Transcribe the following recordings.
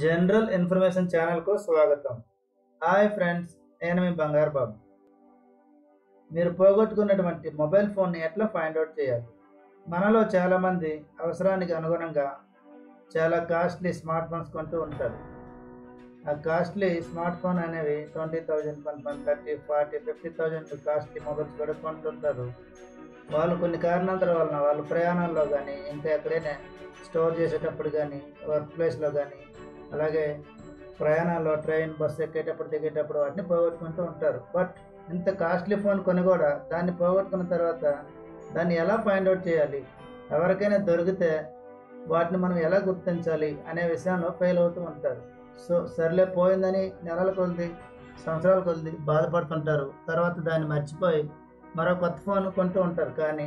General information channel को स्वागतम। Hi friends, नेनु मी बंगार बाबू। मीरु पोगొట్టుకున్నటువంటి मोबाइल फोन ని ఎట్లా ఫైండ్ అవుట్ చేయాలి? మనలో చాలా మంది అవసరానికి అనుగుణంగా చాలా కాస్ట్లీ స్మార్ట్ ఫోన్స్ కొంటూ ఉంటారు। ఆ కాస్ట్లీ స్మార్ట్ ఫోన్ అనేవి 20,000 30,000 40,000 50,000 కాస్ట్లీ మొబైల్స్ కూడా కొంటుంటారు। వాళ్ళు కొన్ని కారణాల వలన వాళ్ళు ప్రయాణంలో కానీ ఇంకా ఎక్కడైనా స్టోర్ చేసేటప్పుడు కానీ వర్క్ ప్లేస్లో కానీ అలాగే ప్రయాణాల్లో ట్రైన్ బస్సు ఎక్కేటప్పుడు దిగేటప్పుడు వాటిని పోగొట్టుకుంటూ ఉంటారు। బట్ ఇంత కాస్ట్లీ ఫోన్ కొని కూడా దాన్ని పోగొట్టుకున్న తర్వాత దాన్ని ఎలా ఫైండ్ అవుట్ చేయాలి, ఎవరికైనా దొరికితే వాటిని మనం ఎలా గుర్తించాలి అనే విషయంలో ఫెయిల్ అవుతూ ఉంటారు। సో సర్లే పోయిందని నెలల కొద్ది సంవత్సరాల కొద్ది బాధపడుతుంటారు। తర్వాత దాన్ని మర్చిపోయి మరో కొత్త ఫోన్ కొంటూ ఉంటారు। కానీ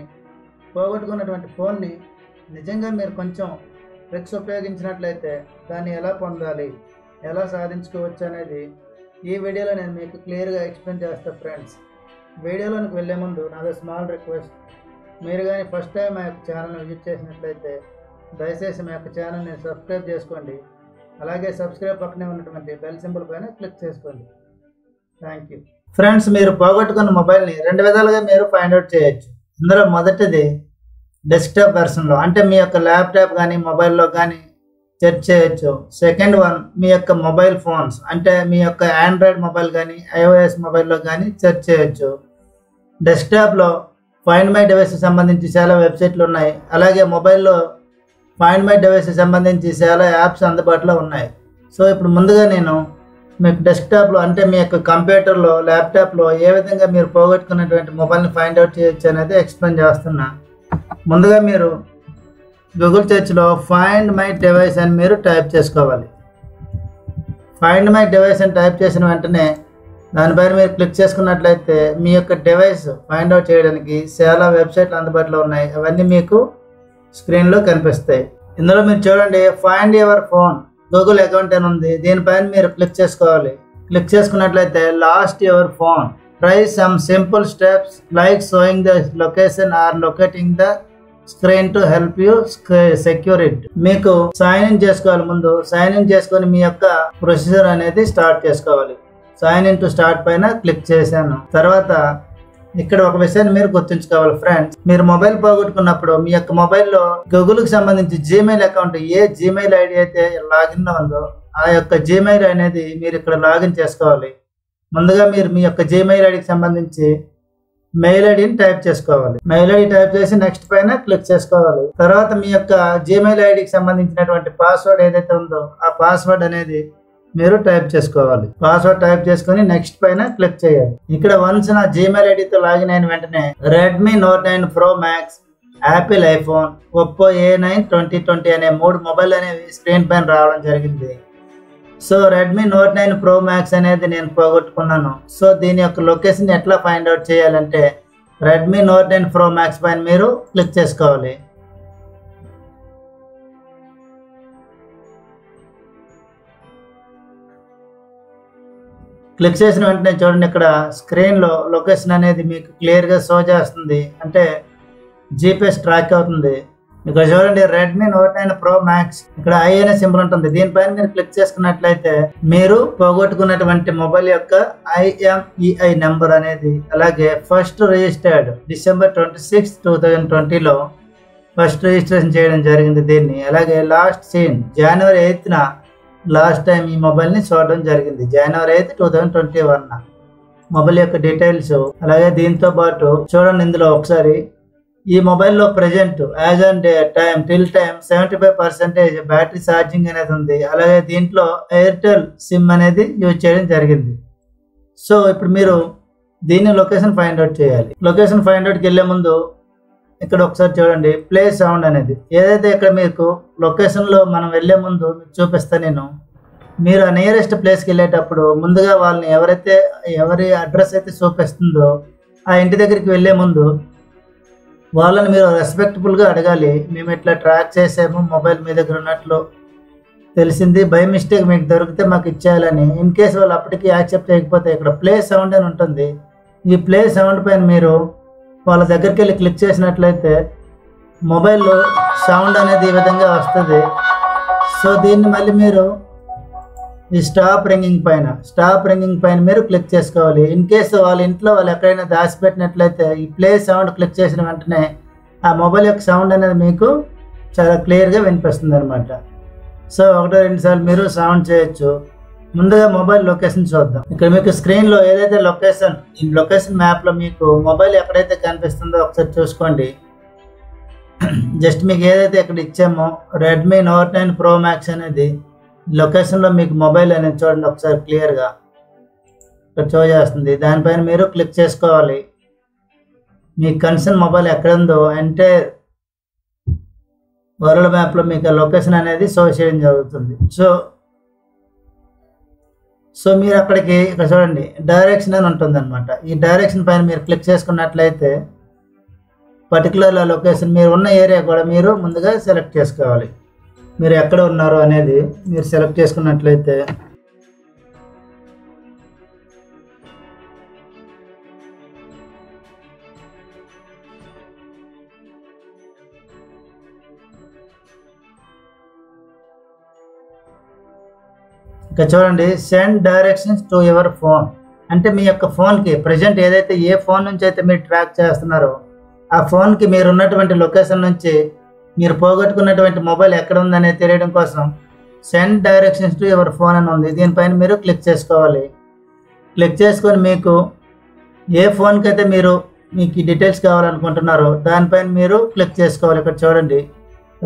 పోగొట్టుకున్నటువంటి ఫోన్ని నిజంగా మీరు కొంచెం ట్రిక్స్ ఉపయోగించినట్లయితే దాన్ని ఎలా పొందాలి, ఎలా సాధించుకోవచ్చు అనేది ఈ వీడియోలో నేను మీకు క్లియర్గా ఎక్స్ప్లెయిన్ చేస్తాను। ఫ్రెండ్స్, వీడియోలోనికి వెళ్ళే ముందు నాది స్మాల్ రిక్వెస్ట్, మీరు కానీ ఫస్ట్ టైం మా యొక్క ఛానల్ని విజిట్ చేసినట్లయితే దయచేసి మా యొక్క ఛానల్ని సబ్స్క్రైబ్ చేసుకోండి। అలాగే సబ్స్క్రైబ్ పక్కనే ఉన్నటువంటి బెల్ సింబల్ పైన క్లిక్ చేసుకోండి। Thank you. ఫ్రెండ్స్, మీరు పోగొట్టుకున్న మొబైల్ని రెండు విధాలుగా మీరు ఫైండ్ అవుట్ చేయొచ్చు। ఇందులో మొదటిది డెస్క్టాప్ వెర్షన్లో, అంటే మీ యొక్క ల్యాప్టాప్ కానీ మొబైల్లో కానీ సెర్చ్ చేయొచ్చు। సెకండ్ వన్ మీ యొక్క మొబైల్ ఫోన్స్, అంటే మీ యొక్క ఆండ్రాయిడ్ మొబైల్ కానీ ఐఓఎస్ మొబైల్లో కానీ సెర్చ్ చేయొచ్చు। డెస్క్టాప్లో ఫైండ్ మై డివైస్ సంబంధించి చాలా వెబ్సైట్లు ఉన్నాయి। అలాగే మొబైల్లో ఫైండ్ మై డివైస్ సంబంధించి చాలా యాప్స్ అందుబాటులో ఉన్నాయి। సో ఇప్పుడు ముందుగా నేను మీకు డెస్క్టాప్లో, అంటే మీ యొక్క కంప్యూటర్లో ల్యాప్టాప్లో ఏ విధంగా మీరు పోగొట్టుకున్నటువంటి మొబైల్ని ఫైండ్ అవుట్ చేయొచ్చు అనేది ఎక్స్ప్లెయిన్ చేస్తున్నా। ముందుగా మీరు గూగుల్ సెర్చ్లో ఫైండ్ మై డివైస్ అని మీరు టైప్ చేసుకోవాలి। ఫైండ్ మై డివైస్ అని టైప్ చేసిన వెంటనే దానిపైన మీరు క్లిక్ చేసుకున్నట్లయితే మీ యొక్క డివైస్ ఫైండ్ అవుట్ చేయడానికి చాలా వెబ్సైట్లు అందుబాటులో ఉన్నాయి। అవన్నీ మీకు స్క్రీన్లో కనిపిస్తాయి। ఇందులో మీరు చూడండి, find your phone Google account అని ఉంది। దీనిపైన మీరు క్లిక్ చేసుకోవాలి। క్లిక్ చేసుకున్నట్లయితే lost your phone, try some simple steps like showing the location or locating the screen to help you secure it. మీకు సైన్ ఇన్ చేసుకోవాలి। ముందు సైన్ ఇన్ చేసుకొని మీ యొక్క ప్రొసీజర్ అనేది స్టార్ట్ చేసుకోవాలి। సైన్ ఇన్ టు స్టార్ట్ పైన click చేశాను। తర్వాత ఇక్కడ ఒక విషయాన్ని మీరు గుర్తుంచుకోవాలి ఫ్రెండ్స్, మీరు మొబైల్ పోగొట్టుకున్నప్పుడు మీ యొక్క మొబైల్లో గూగుల్కి సంబంధించి జీమెయిల్ అకౌంట్, ఏ జీమెయిల్ ఐడి అయితే లాగిన్లో ఉందో ఆ యొక్క జీమెయిల్ అనేది మీరు ఇక్కడ లాగిన్ చేసుకోవాలి। ముందుగా మీరు మీ యొక్క జీమెయిల్ ఐడికి సంబంధించి మెయిల్ ఐడిని టైప్ చేసుకోవాలి। మెయిల్ ఐడి టైప్ చేసి నెక్స్ట్ పైన క్లిక్ చేసుకోవాలి। తర్వాత మీ యొక్క జీమెయిల్ ఐడికి సంబంధించినటువంటి పాస్వర్డ్ ఏదైతే ఉందో ఆ పాస్వర్డ్ అనేది మీరు టైప్ చేసుకోవాలి। పాస్వర్డ్ టైప్ చేసుకుని నెక్స్ట్ పైన క్లిక్ చేయాలి। ఇక్కడ వన్స్ నా జీమెయిల్ ఐడితో లాగిన్ అయిన వెంటనే Redmi Note 9 Pro Max, Apple iPhone, Oppo A9 2020 అనే మూడు మొబైల్ అనేవి స్క్రీన్ పైన రావడం జరిగింది। So Redmi Note 9 Pro Max అనేది నేను పోగొట్టుకున్నాను। సో దీని యొక్క లొకేషన్ ఎట్లా ఫైండ్ అవుట్ చేయాలంటే రెడ్మీ నోట్ 9 ప్రో మ్యాక్స్ పైన మీరు క్లిక్ చేసుకోవాలి। క్లిక్ చేసిన వెంటనే చూడండి, ఇక్కడ స్క్రీన్లో లొకేషన్ అనేది మీకు క్లియర్గా షో చేస్తుంది, అంటే జీపీఎస్ ట్రాక్ అవుతుంది। ఇక్కడ చూడండి రెడ్మీ నోట్ 9 ప్రో మ్యాక్స్, ఇక్కడ ఐ అనే సింబల్ ఉంటుంది। దీనిపైన మీరు క్లిక్ చేసుకున్నట్లయితే మీరు పోగొట్టుకున్నటువంటి మొబైల్ యొక్క IMEI నెంబర్ అనేది, అలాగే ఫస్ట్ రిజిస్టర్డ్ December 26, 2020లో ఫస్ట్ రిజిస్ట్రేషన్ చేయడం జరిగింది దీన్ని, అలాగే last seen January 8th last time ఈ మొబైల్ని చూడడం జరిగింది, January 8, 2021 మొబైల్ యొక్క డీటెయిల్స్, అలాగే దీంతో పాటు చూడండి ఇందులో ఒకసారి ఈ మొబైల్లో present as and time till time 75% battery charging అనేది ఉంది, అలాగే దీంట్లో ఎయిర్టెల్ సిమ్ అనేది యూజ్ చేయడం జరిగింది। సో ఇప్పుడు మీరు దీని లొకేషన్ ఫైండ్ అవుట్ చేయాలి। లొకేషన్ ఫైండ్ అవుట్కి వెళ్ళే ముందు ఇక్కడ ఒకసారి చూడండి ప్లే సౌండ్ అనేది ఏదైతే ఇక్కడ మీకు లొకేషన్లో మనం వెళ్ళే ముందు చూపిస్తాను నేను। మీరు ఆ నియరెస్ట్ ప్లేస్కి వెళ్ళేటప్పుడు ముందుగా వాళ్ళని ఎవరి అడ్రస్ అయితే చూపిస్తుందో ఆ ఇంటి దగ్గరికి వెళ్ళే ముందు వాళ్ళని మీరు రెస్పెక్టబుల్గా అడగాలి, మేము ఇట్లా ట్రాక్ చేసాము, మొబైల్ మీ దగ్గర ఉన్నట్లు తెలిసింది, బై మిస్టేక్ మీకు దొరికితే మాకు ఇచ్చేయాలని। ఇన్ కేసు వాళ్ళు అప్పటికీ యాక్సెప్ట్ చేయకపోతే ఇక్కడ ప్లే సౌండ్ అని ఉంటుంది, ఈ ప్లే సౌండ్ పైన మీరు వాళ్ళ దగ్గరికి వెళ్ళి క్లిక్ చేసినట్లయితే మొబైల్లో సౌండ్ అనేది ఈ విధంగా వస్తుంది। సో దీన్ని మళ్ళీ మీరు स्टाप रिंगिंग पैन मेरे क्लिक చేసుకోవాలి इन केस వాళ్ళ ఇంట్లో వాళ్ళు ఎక్కడైనా దాచిపెట్టినట్లయితే ఈ ప్లే సౌండ్ క్లిక్ చేసిన వెంటనే ఆ మొబైల్ యొక్క సౌండ్ అనేది మీకు చాలా క్లియర్ గా వినిపిస్తుంది అన్నమాట సో ఒకటి రెండు సార్లు మీరు సౌండ్ చేయొచ్చు ముందుగా మొబైల్ లొకేషన్ చూద్దాం ఇక్కడ మీకు స్క్రీన్ లో ఏదైతే లొకేషన్ ఈ లొకేషన్ మ్యాప్ లో మీకు మొబైల్ ఎక్కడైతే కనిపిస్తుందో ఒకసారి చూసుకోండి జస్ట్ మీకు ఏదైతే ఇక్కడ ఇచ్చామో Redmi Note 9 Pro Max అనేది लोकेशन लो मीकु मोबाइल अने चूडंडी ओकसारि क्लियर गा शो चेस्तुंदी दानि पैन मीरु क्लिक चेसुकोवाली मी कन्सन मोबाइल एक्कड उंदो अंटे वर्ल्ड मैप लो मीकु लोकेशन अनेदी शो चेयडं जरुगुतुंदी सो सो मीरु अक्कडकी इक्कड चूडंडी डैरेक्षन अनि उंटुंदन्नमाट ई डैरेक्षन पैन मीरु क्लिक चेसुकुन्नट्लयिते पर्टिक्युलर लोकेशन मीरु उन्न एरिया कूडा मीरु मुंदुगा सेलेक्ट चेसुकोवाली మీరు ఎక్కడ ఉన్నారు అనేది మీరు సెలెక్ట్ చేసుకున్నట్లయితే ఇక్కడ చూడండి send directions to your phone అంటే మీ యొక్క ఫోన్ కి ప్రెజెంట్ ఏదైతే ఏ ఫోన్ నుంచి అయితే మీరు ట్రాక్ చేస్తున్నారో ఆ ఫోన్ కి మీరు ఉన్నటువంటి లొకేషన్ నుంచి మీరు పోగొట్టుకున్నటువంటి మొబైల్ ఎక్కడ ఉందనే తెలియడం కోసం send directions to your phone అని ఉంది దీనిపైన మీరు క్లిక్ చేసుకోవాలి క్లిక్ చేసుకొని మీకు ఏ ఫోన్ కైతే మీరు మీకు ఈ డీటెయిల్స్ కావాలనుకుంటున్నారో దానిపైన మీరు క్లిక్ చేసుకోవాలి ఇక్కడ చూడండి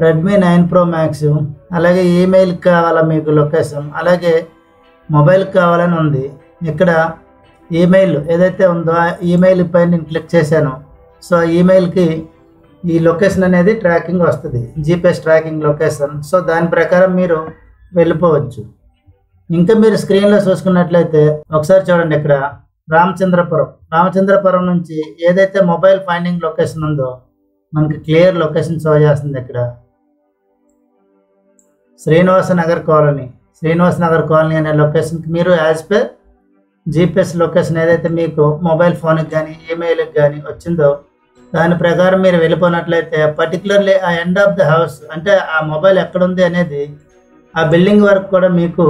Redmi 9 Pro Max అలాగే ఈమెయిల్ కావాలా మీకు లొకేషన్ అలాగే మొబైల్ కావాలని ఉంది ఇక్కడ ఈమెయిల్ ఏదైతే ఉందో ఆ ఈమెయిల్ పైన నేను క్లిక్ చేశాను సో ఆ ఈమెయిల్ కి ఈ లొకేషన్ అనేది ట్రాకింగ్ వస్తుంది GPS ట్రాకింగ్ లొకేషన్ సో దాని ప్రకారం మీరు వెళ్ళిపోవచ్చు ఇంకా మీరు స్క్రీన్ లో చూసుకున్నట్లయితే ఒకసారి చూడండి ఇక్కడ రామచంద్రపురం నుంచి ఏదైతే మొబైల్ ఫైండింగ్ లొకేషన్ ఉందో మనకి క్లియర్ లొకేషన్ షో చేస్తుంది ఇక్కడ శ్రీనివాస నగర్ కాలనీ అనే లొకేషన్ కి మీరు యాజ్ పర్ GPS లొకేషన్ ఏదైతే మీకు మొబైల్ ఫోన్ కి గాని ఈమెయిల్ కి గాని వచ్చిందో దాని ప్రకారం మీరు వెళ్ళిపోనట్లయితే పర్టిక్యులర్లీ ఆ ఎండ్ ఆఫ్ ది హౌస్ అంటే ఆ మొబైల్ ఎక్కడ ఉంది అనేది ఆ బిల్డింగ్ వరకు కూడా మీకు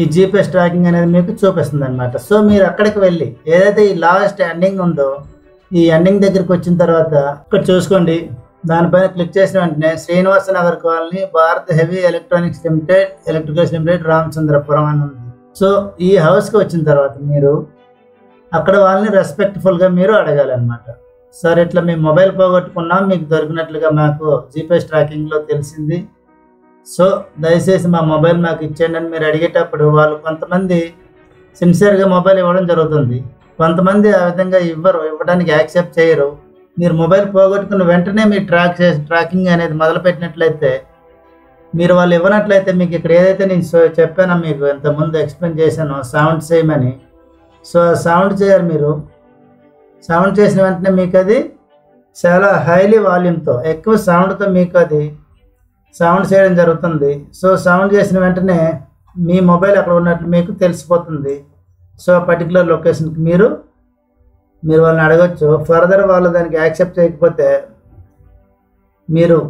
ఈ GPS ట్రాకింగ్ అనేది మీకు చూపిస్తుంది అన్నమాట సో మీరు అక్కడికి వెళ్ళి ఏదైతే ఈ లాస్ట్ ఎండింగ్ ఉందో ఈ ఎండింగ్ దగ్గరికి వచ్చిన తర్వాత ఇక్కడ చూసుకోండి దానిపైన క్లిక్ చేసిన వెంటనే Srinivasa Nagar colony Bharat heavy electricals limited Ramachandrapuram అని ఉంది సో ఈ హౌస్కి వచ్చిన తర్వాత మీరు అక్కడ వాళ్ళని రెస్పెక్ట్ఫుల్గా మీరు అడగాలి అన్నమాట సార్ ఇట్లా మేము మొబైల్ పోగొట్టుకున్నాం మీకు దొరికినట్లుగా మాకు GPS ట్రాకింగ్లో తెలిసింది సో దయచేసి మా మొబైల్ మాకు ఇచ్చేయండి అని మీరు అడిగేటప్పుడు వాళ్ళు కొంతమంది సిన్సియర్గా మొబైల్ ఇవ్వడం జరుగుతుంది కొంతమంది ఆ విధంగా ఇవ్వడానికి యాక్సెప్ట్ చేయరు మీరు మొబైల్ పోగొట్టుకున్న వెంటనే మీరు ట్రాకింగ్ అనేది మొదలుపెట్టినట్లయితే మీరు వాళ్ళు ఇవ్వనట్లయితే మీకు ఇక్కడ ఏదైతే నేను చెప్పానో మీకు ఇంతకుముందు ఎక్స్ప్లెయిన్ చేశాను సౌండ్ చేయమని సో సౌండ్ చేయరు మీరు సౌండ్ చేసిన వెంటనే మీకు అది చాలా హైలీ వాల్యూమ్తో ఎక్కువ సౌండ్తో మీకు అది సౌండ్ చేయడం జరుగుతుంది సో సౌండ్ చేసిన వెంటనే మీ మొబైల్ అక్కడ ఉన్నట్లు మీకు తెలిసిపోతుంది సో పర్టికులర్ లొకేషన్కి మీరు వాళ్ళని అడగచ్చు ఫర్దర్ వాళ్ళు దానికి యాక్సెప్ట్ చేయకపోతే మీరు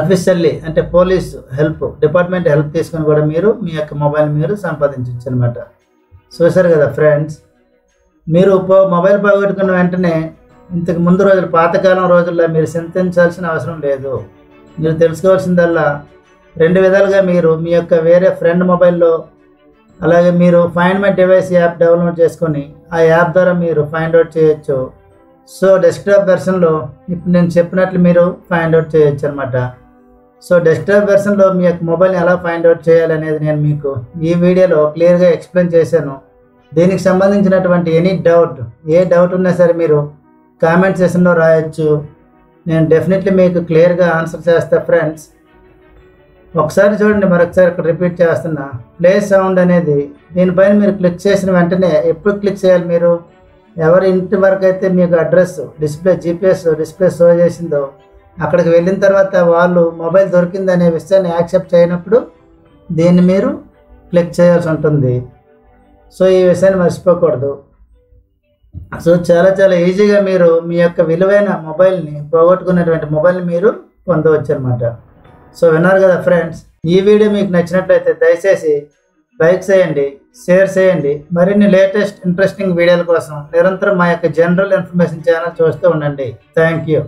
ఆఫీషియల్లీ అంటే పోలీసు హెల్ప్ డిపార్ట్మెంట్ హెల్ప్ తీసుకొని కూడా మీరు మీ యొక్క మొబైల్ మీరు సంపాదించవచ్చు అనమాట చూశారు కదా ఫ్రెండ్స్ మీరు మొబైల్ పోగొట్టుకున్న వెంటనే ఇంతకు ముందు రోజులు పాతకాలం రోజుల్లో మీరు చింతించాల్సిన అవసరం లేదు మీరు తెలుసుకోవాల్సిందల్లా రెండు విధాలుగా మీరు మీ యొక్క వేరే ఫ్రెండ్ మొబైల్లో అలాగే మీరు find my device app download చేసుకొని ఆ యాప్ ద్వారా మీరు ఫైండ్ అవుట్ చేయొచ్చు సో డెస్క్టాప్ వెర్షన్లో ఇప్పుడు నేను చెప్పినట్లు మీరు ఫైండ్ అవుట్ చేయొచ్చు అనమాట సో డెస్క్టాప్ వెర్షన్లో మీ యొక్క మొబైల్ని ఎలా ఫైండ్ అవుట్ చేయాలి అనేది నేను మీకు ఈ వీడియోలో క్లియర్గా ఎక్స్ప్లెయిన్ చేశాను దీనికి సంబంధించినటువంటి ఏ డౌట్ ఉన్నా సరే మీరు కామెంట్ సెక్షన్లో రాయొచ్చు నేను డెఫినెట్లీ మీకు క్లియర్గా ఆన్సర్ చేస్తా ఫ్రెండ్స్ ఒకసారి చూడండి మరొకసారి ఇక్కడ రిపీట్ చేస్తున్నా ప్లే సౌండ్ అనేది దీనిపైన మీరు క్లిక్ చేసిన వెంటనే ఎప్పుడు క్లిక్ చేయాలి మీరు ఎవరి ఇంటి వరకు అయితే మీకు అడ్రస్ GPS డిస్ప్లే షో చేసిందో అక్కడికి వెళ్ళిన తర్వాత వాళ్ళు మొబైల్ దొరికిందనే విషయాన్ని యాక్సెప్ట్ చేయనప్పుడు దీన్ని మీరు క్లిక్ చేయాల్సి ఉంటుంది సో ఈ విషయాన్ని మర్చిపోకూడదు సో చాలా చాలా ఈజీగా మీరు మీ యొక్క విలువైన మొబైల్ని పోగొట్టుకున్నటువంటి మొబైల్ని మీరు పొందవచ్చు అనమాట సో విన్నారు కదా ఫ్రెండ్స్ ఈ వీడియో మీకు నచ్చినట్లయితే దయచేసి लाइक చేయండి షేర్ చేయండి మరిన్ని లేటెస్ట్ ఇంట్రెస్టింగ్ వీడియోల కోసం నిరంతరం మా యొక్క జనరల్ ఇన్ఫర్మేషన్ ఛానల్ చూస్తూ ఉండండి థాంక్యూ।